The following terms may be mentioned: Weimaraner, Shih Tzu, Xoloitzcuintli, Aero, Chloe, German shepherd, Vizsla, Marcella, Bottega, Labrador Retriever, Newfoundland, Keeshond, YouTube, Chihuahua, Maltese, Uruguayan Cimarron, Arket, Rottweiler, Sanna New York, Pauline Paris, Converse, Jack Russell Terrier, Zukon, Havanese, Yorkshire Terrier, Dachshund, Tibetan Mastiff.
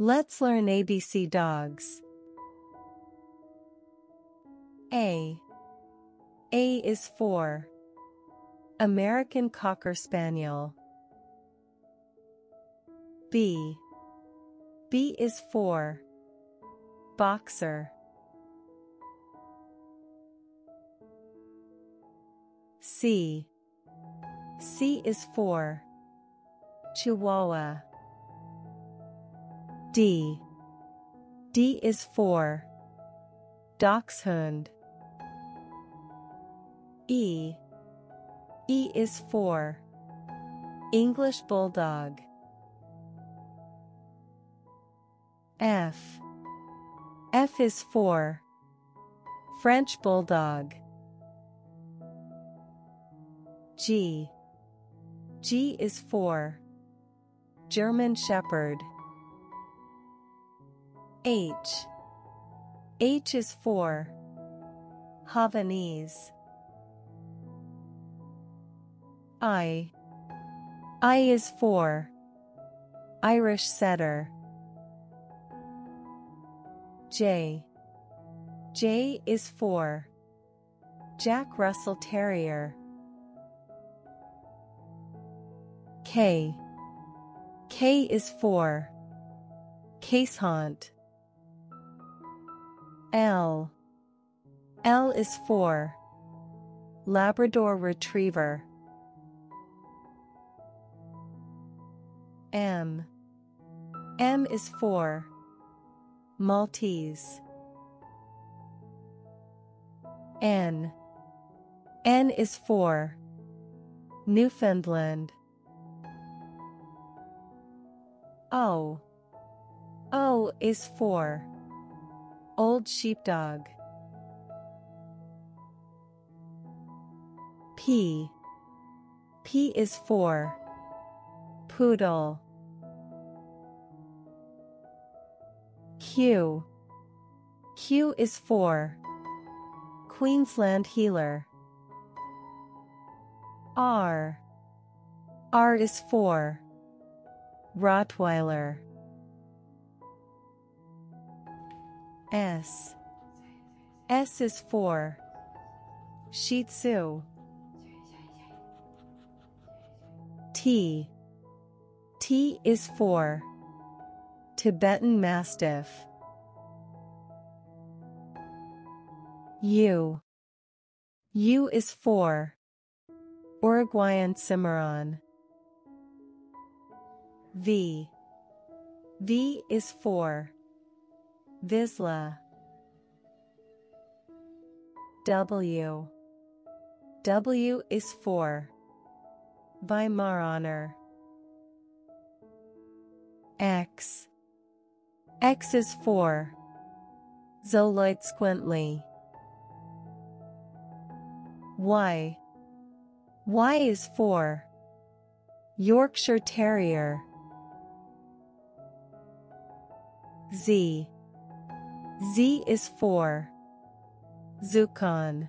Let's learn ABC dogs. A. A is for American Cocker Spaniel. B. B is for Boxer. C. C is for Chihuahua. D. D is for Dachshund. E. E is for English Bulldog. F. F is for French Bulldog. G. G is for German Shepherd. H. H is for Havanese. I. I is for Irish Setter. J. J is for Jack Russell Terrier. K. K is for Keeshond. L. L is for Labrador Retriever. M. M is for Maltese. N. N is for Newfoundland. O. O is for Old Sheepdog. P. P is for Poodle. Q. Q is for Queensland Heeler. R. R is for Rottweiler. S. S is for Shih Tzu. T. T is for Tibetan Mastiff. U. U is for Uruguayan Cimarron. V. V is for Vizsla. W. W is for Weimaraner. X. X is for Xoloitzcuintli. Y. Y is for Yorkshire Terrier. Z. Z is for Zukon.